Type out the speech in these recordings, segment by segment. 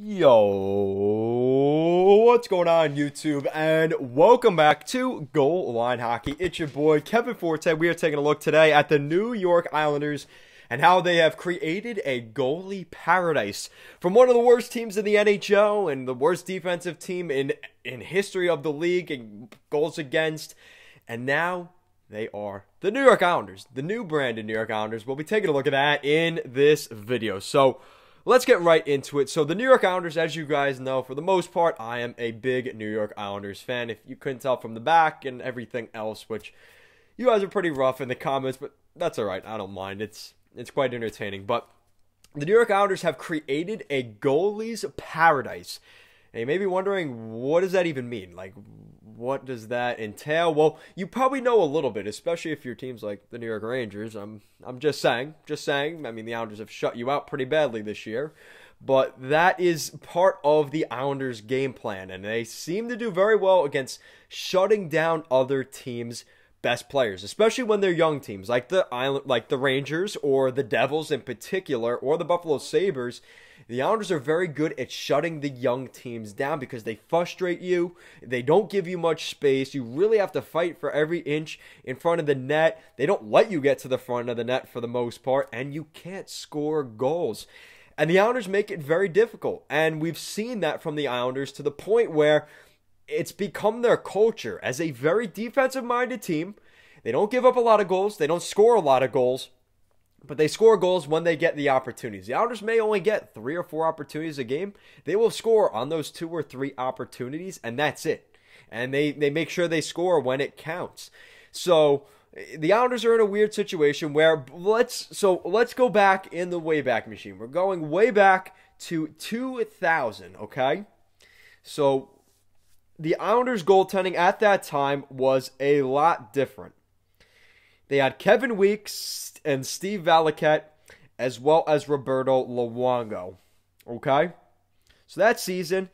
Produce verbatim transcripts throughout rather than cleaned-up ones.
Yo, what's going on YouTube, and welcome back to Goal Line Hockey. It's your boy Kevin Forte. We are taking a look today at the New York Islanders and how they have created a goalie paradise from one of the worst teams in the N H L and the worst defensive team in in history of the league and goals against, and now they are the New York Islanders, the new brand of New York Islanders. We'll be taking a look at that in this video. So let's get right into it. So the New York Islanders, as you guys know, for the most part, I am a big New York Islanders fan. If you couldn't tell from the back and everything else, which you guys are pretty rough in the comments, but that's all right. I don't mind. It's it's quite entertaining. But the New York Islanders have created a goalie's paradise. And you may be wondering, what does that even mean? Like, what does that entail? Well, you probably know a little bit, especially if your team's like the New York Rangers. I'm I'm just saying, just saying. I mean, the Islanders have shut you out pretty badly this year. But that is part of the Islanders' game plan, and they seem to do very well against shutting down other teams' best players, especially when they're young teams, like the Island, like the Rangers or the Devils in particular, or the Buffalo Sabres. The Islanders are very good at shutting the young teams down because they frustrate you. They don't give you much space. You really have to fight for every inch in front of the net. They don't let you get to the front of the net for the most part, and you can't score goals. And the Islanders make it very difficult, and we've seen that from the Islanders to the point where it's become their culture as a very defensive-minded team. They don't give up a lot of goals. They don't score a lot of goals. But they score goals when they get the opportunities. The Islanders may only get three or four opportunities a game. They will score on those two or three opportunities, and that's it. And they, they make sure they score when it counts. So the Islanders are in a weird situation where let's so let's go back in the Wayback Machine. We're going way back to two thousand, okay? So the Islanders' goaltending at that time was a lot different. They had Kevin Weeks and Steve Valliquette, as well as Roberto Luongo. Okay? So that season,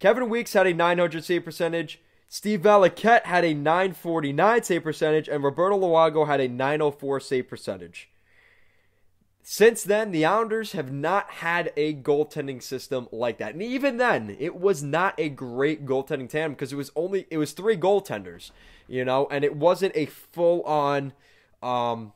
Kevin Weeks had a nine hundred save percentage, Steve Valliquette had a nine forty-nine save percentage, and Roberto Luongo had a nine oh four save percentage. Since then, the Islanders have not had a goaltending system like that. And even then, it was not a great goaltending tandem because it was only it was three goaltenders, you know, and it wasn't a full-on um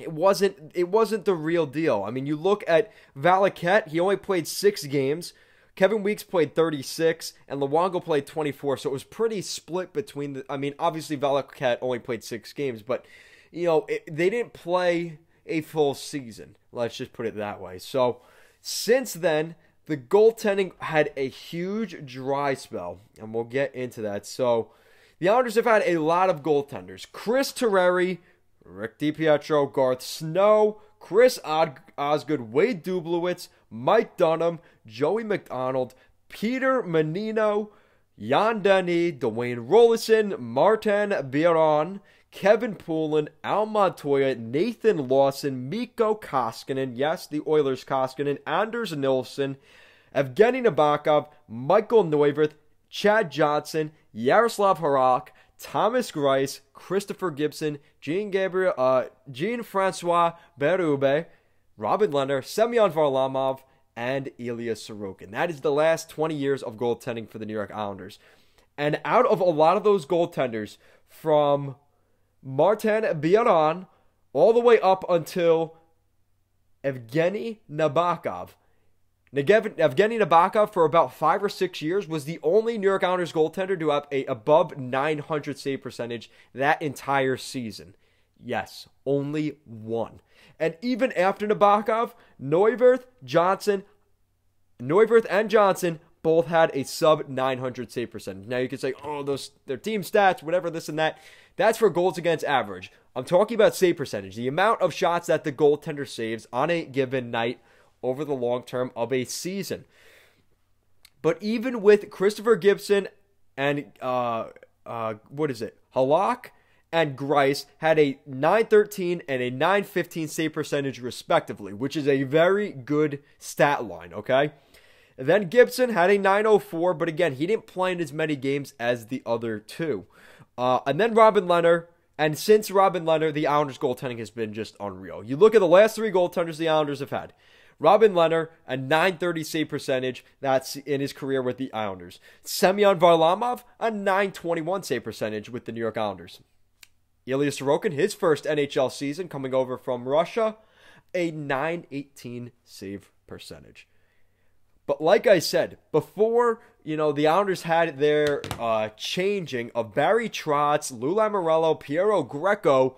It wasn't it wasn't the real deal. I mean, you look at Valliquette, he only played six games. Kevin Weeks played thirty-six, and Luongo played twenty-four, so it was pretty split between the... I mean, obviously, Valliquette only played six games, but, you know, it, they didn't play a full season. Let's just put it that way. So, since then, the goaltending had a huge dry spell, and we'll get into that. So, the Islanders have had a lot of goaltenders. Chris Terreri, Rick DiPietro, Garth Snow, Chris Osgood, Wade Dublowitz, Mike Dunham, Joey McDonald, Peter Menino, Jan Denny, Dwayne Rollison, Martin Biron, Kevin Poulin, Al Montoya, Nathan Lawson, Mikko Koskinen, yes, the Oilers Koskinen, Anders Nilsson, Evgeny Nabokov, Michal Neuvirth, Chad Johnson, Jaroslav Halak, Thomas Greiss, Christopher Gibson, Jean Gabriel, uh, Jean-Francois Berube, Robin Lehner, Semyon Varlamov, and Ilya Sorokin. That is the last twenty years of goaltending for the New York Islanders. And out of a lot of those goaltenders, from Martin Biron all the way up until Evgeny Nabokov, Evgeny Nabokov, for about five or six years, was the only New York Islanders goaltender to have a above nine hundred save percentage that entire season. Yes, only one. And even after Nabokov, Neuvirth, Johnson, Neuvirth and Johnson both had a sub nine hundred save percentage. Now you could say, oh, those their team stats, whatever, this and that. That's for goals against average. I'm talking about save percentage, the amount of shots that the goaltender saves on a given night over the long term of a season. But even with Christopher Gibson and, uh, uh, what is it, Halak and Greiss had a nine thirteen and a nine fifteen save percentage respectively, which is a very good stat line, okay? And then Gibson had a nine oh four, but again, he didn't play in as many games as the other two. Uh, and then Robin Lehner. And since Robin Lehner, the Islanders' goaltending has been just unreal. You look at the last three goaltenders the Islanders have had. Robin Lehner, a nine thirty save percentage, that's in his career with the Islanders. Semyon Varlamov, a nine twenty-one save percentage with the New York Islanders. Ilya Sorokin, his first N H L season coming over from Russia, a nine eighteen save percentage. But like I said, before, you know, the Islanders had their uh, changing of Barry Trotz, Lou Lamoriello, Piero Greco,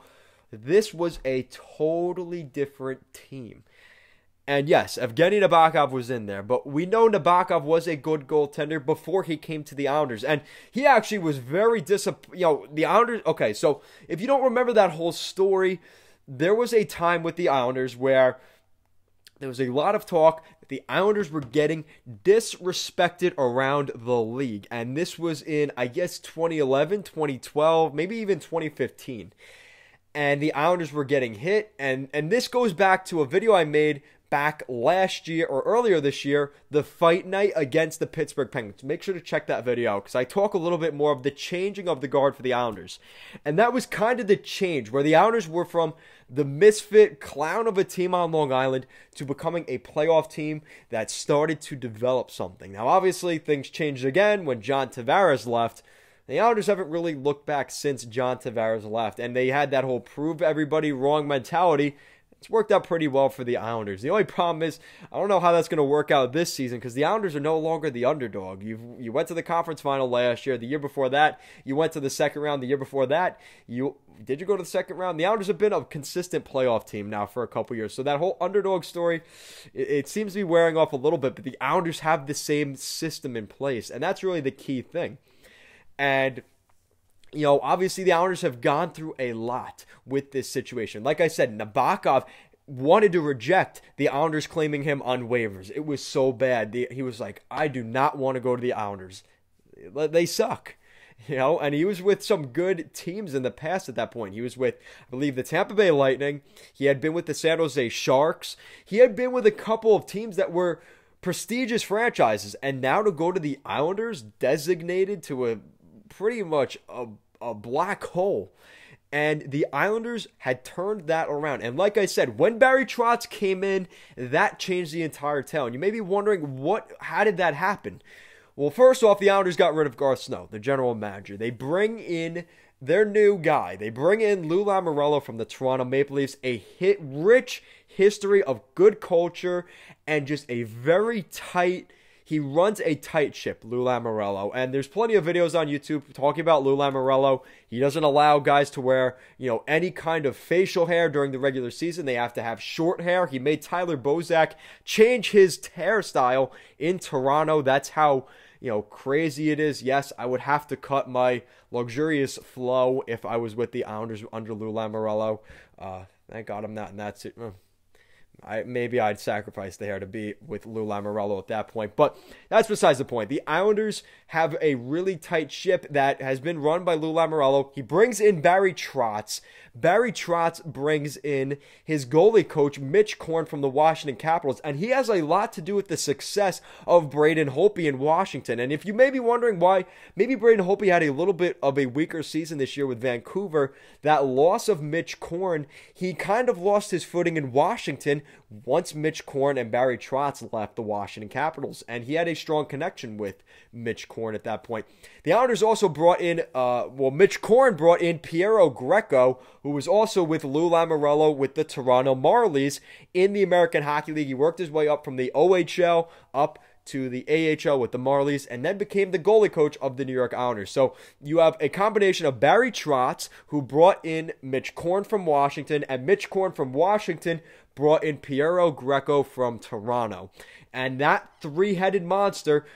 this was a totally different team. And yes, Evgeny Nabokov was in there, but we know Nabokov was a good goaltender before he came to the Islanders. And he actually was very disappointed. You know, the Islanders, okay, so if you don't remember that whole story, there was a time with the Islanders where there was a lot of talk that the Islanders were getting disrespected around the league. And this was in, I guess, twenty eleven, twenty twelve, maybe even twenty fifteen. And the Islanders were getting hit. And, and this goes back to a video I made back last year or earlier this year, the fight night against the Pittsburgh Penguins. Make sure to check that video because I talk a little bit more of the changing of the guard for the Islanders. And that was kind of the change where the Islanders were from the misfit clown of a team on Long Island to becoming a playoff team that started to develop something. Now, obviously, things changed again when John Tavares left. The Islanders haven't really looked back since John Tavares left, and they had that whole prove everybody wrong mentality. It's worked out pretty well for the Islanders. The only problem is, I don't know how that's going to work out this season because the Islanders are no longer the underdog. You you went to the conference final last year. The year before that, you went to the second round. The year before that, you did you go to the second round? The Islanders have been a consistent playoff team now for a couple years. So that whole underdog story, it, it seems to be wearing off a little bit, but the Islanders have the same system in place, and that's really the key thing. And, you know, obviously the Islanders have gone through a lot with this situation. Like I said, Nabokov wanted to reject the Islanders claiming him on waivers. It was so bad. The, he was like, I do not want to go to the Islanders. They suck. You know, and he was with some good teams in the past at that point. He was with, I believe, the Tampa Bay Lightning. He had been with the San Jose Sharks. He had been with a couple of teams that were prestigious franchises. And now to go to the Islanders, designated to a pretty much a, a black hole. And the Islanders had turned that around. And like I said, when Barry Trotz came in, that changed the entire town. You may be wondering, what, how did that happen? Well, first off, the Islanders got rid of Garth Snow, the general manager. They bring in their new guy. They bring in Lou Lamoriello from the Toronto Maple Leafs, a hit, rich history of good culture and just a very tight... He runs a tight ship, Lou Lamoriello, and there's plenty of videos on YouTube talking about Lou Lamoriello. He doesn't allow guys to wear, you know, any kind of facial hair during the regular season. They have to have short hair. He made Tyler Bozak change his hairstyle in Toronto. That's how, you know, crazy it is. Yes, I would have to cut my luxurious flow if I was with the Islanders under Lou Lamoriello. Uh, thank God I'm not in that situation. I, maybe I'd sacrifice the hair to be with Lou Lamoriello at that point. But that's besides the point. The Islanders have a really tight ship that has been run by Lou Lamoriello. He brings in Barry Trotz. Barry Trotz brings in his goalie coach, Mitch Korn, from the Washington Capitals. And he has a lot to do with the success of Braden Holtby in Washington. And if you may be wondering why, maybe Braden Holtby had a little bit of a weaker season this year with Vancouver. That loss of Mitch Korn, he kind of lost his footing in Washington once Mitch Korn and Barry Trotz left the Washington Capitals, and he had a strong connection with Mitch Korn at that point. The Islanders also brought in, uh, well, Mitch Korn brought in Piero Greco, who was also with Lou Lamoriello with the Toronto Marlies in the American Hockey League. He worked his way up from the O H L up to the A H L with the Marlies, and then became the goalie coach of the New York Islanders. So you have a combination of Barry Trotz, who brought in Mitch Korn from Washington, and Mitch Korn from Washington brought in Piero Greco from Toronto. And that three-headed monster,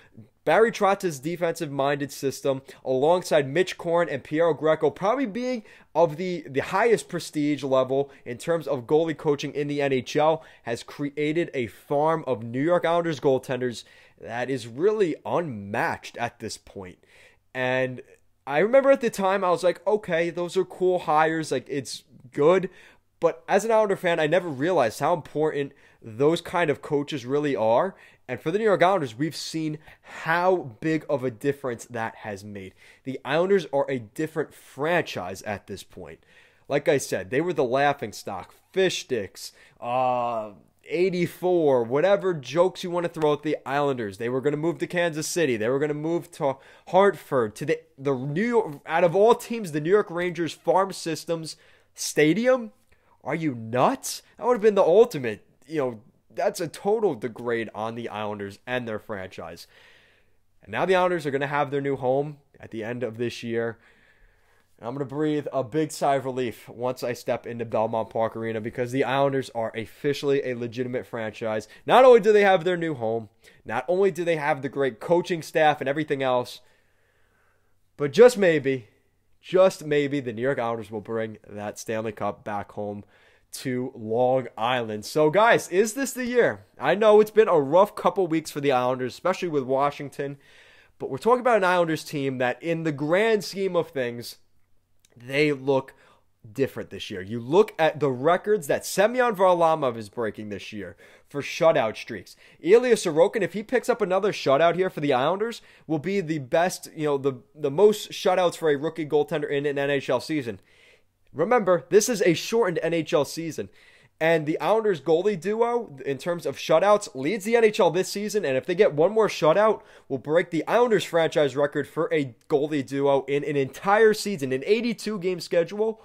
Barry Trotz's defensive-minded system, alongside Mitch Korn and Piero Greco, probably being of the, the highest prestige level in terms of goalie coaching in the N H L, has created a farm of New York Islanders goaltenders that is really unmatched at this point. And I remember at the time, I was like, okay, those are cool hires. Like, it's good. But as an Islander fan, I never realized how important those kind of coaches really are. And for the New York Islanders, we've seen how big of a difference that has made. The Islanders are a different franchise at this point. Like I said, they were the laughingstock, fish sticks, uh, eighty-four, whatever jokes you want to throw at the Islanders. They were going to move to Kansas City. They were going to move to Hartford, to the, the New York, out of all teams, the New York Rangers Farm Systems Stadium. Are you nuts? That would have been the ultimate. You know, that's a total degrade on the Islanders and their franchise. And now the Islanders are going to have their new home at the end of this year. I'm going to breathe a big sigh of relief once I step into Belmont Park Arena, because the Islanders are officially a legitimate franchise. Not only do they have their new home, not only do they have the great coaching staff and everything else, but just maybe, just maybe the New York Islanders will bring that Stanley Cup back home to Long Island. So guys, is this the year? I know it's been a rough couple weeks for the Islanders, especially with Washington, but we're talking about an Islanders team that in the grand scheme of things, they look different this year. You look at the records that Semyon Varlamov is breaking this year for shutout streaks. Ilya Sorokin, if he picks up another shutout here for the Islanders, will be the best, you know, the, the most shutouts for a rookie goaltender in an N H L season. Remember, this is a shortened N H L season. And the Islanders goalie duo, in terms of shutouts, leads the N H L this season. And if they get one more shutout, will break the Islanders franchise record for a goalie duo in an entire season. An eighty-two game schedule,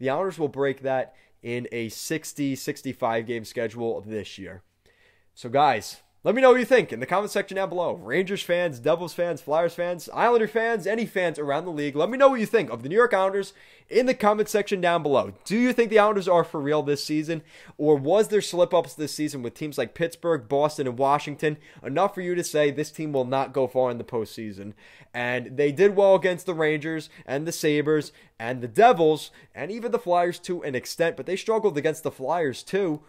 the Islanders will break that in a sixty, sixty-five game schedule this year. So guys, let me know what you think in the comment section down below. Rangers fans, Devils fans, Flyers fans, Islander fans, any fans around the league. Let me know what you think of the New York Islanders in the comment section down below. Do you think the Islanders are for real this season? Or was there slip-ups this season with teams like Pittsburgh, Boston, and Washington enough for you to say this team will not go far in the postseason? And they did well against the Rangers and the Sabres and the Devils and even the Flyers to an extent, but they struggled against the Flyers too.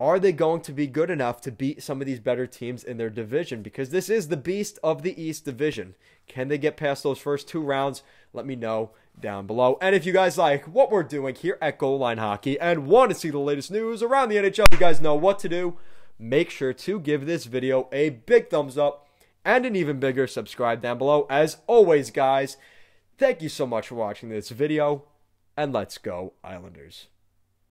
Are they going to be good enough to beat some of these better teams in their division? Because this is the beast of the East division. Can they get past those first two rounds? Let me know down below. And if you guys like what we're doing here at Goal Line Hockey and want to see the latest news around the N H L, you guys know what to do. Make sure to give this video a big thumbs up and an even bigger subscribe down below. As always, guys, thank you so much for watching this video, and let's go Islanders.